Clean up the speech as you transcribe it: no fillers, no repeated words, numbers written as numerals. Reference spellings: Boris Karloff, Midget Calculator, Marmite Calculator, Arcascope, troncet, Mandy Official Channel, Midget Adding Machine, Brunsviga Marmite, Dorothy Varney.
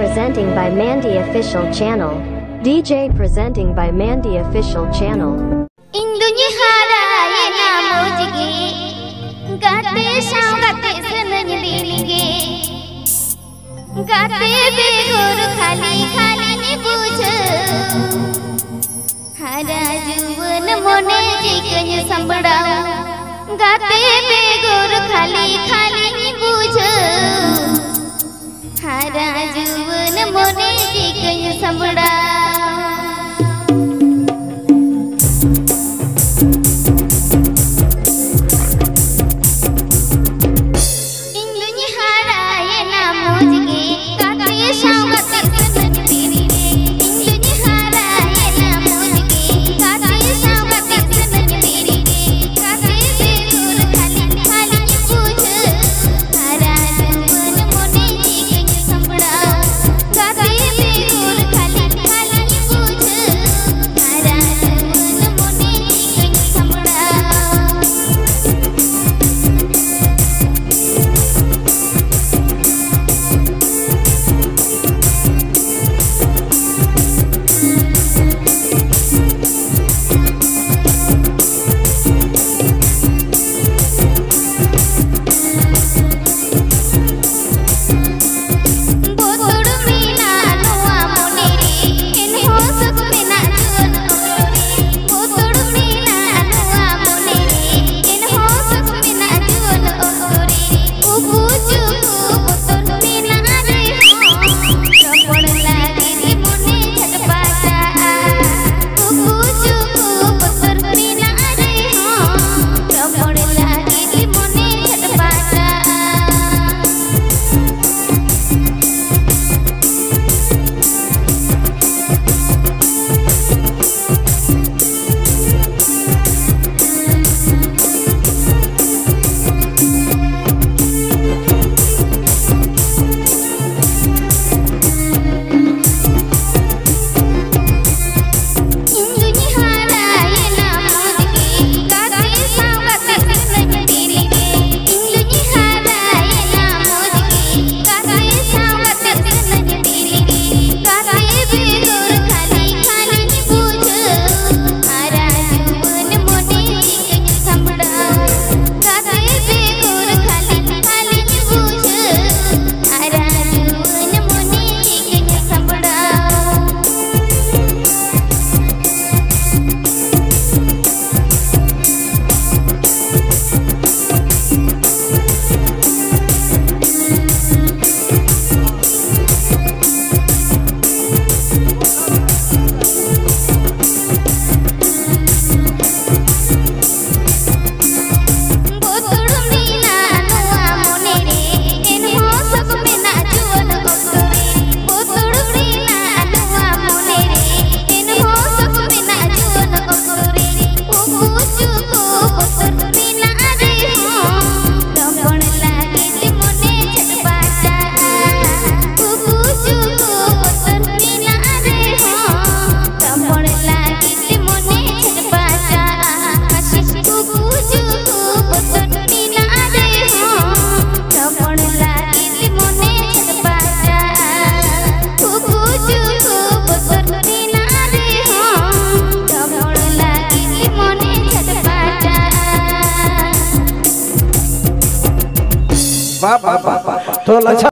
presenting by Mandy Official Channel. DJ presenting by Mandy Official Channel. Indunya haraye namojige gatte sangatte sananililege gatte begor khali khali ni bujh hara juvan mone jiknya sambadao gatte begor khali khali ni bujh hara juvan mone jiknya sambadao. Bapak, tolong.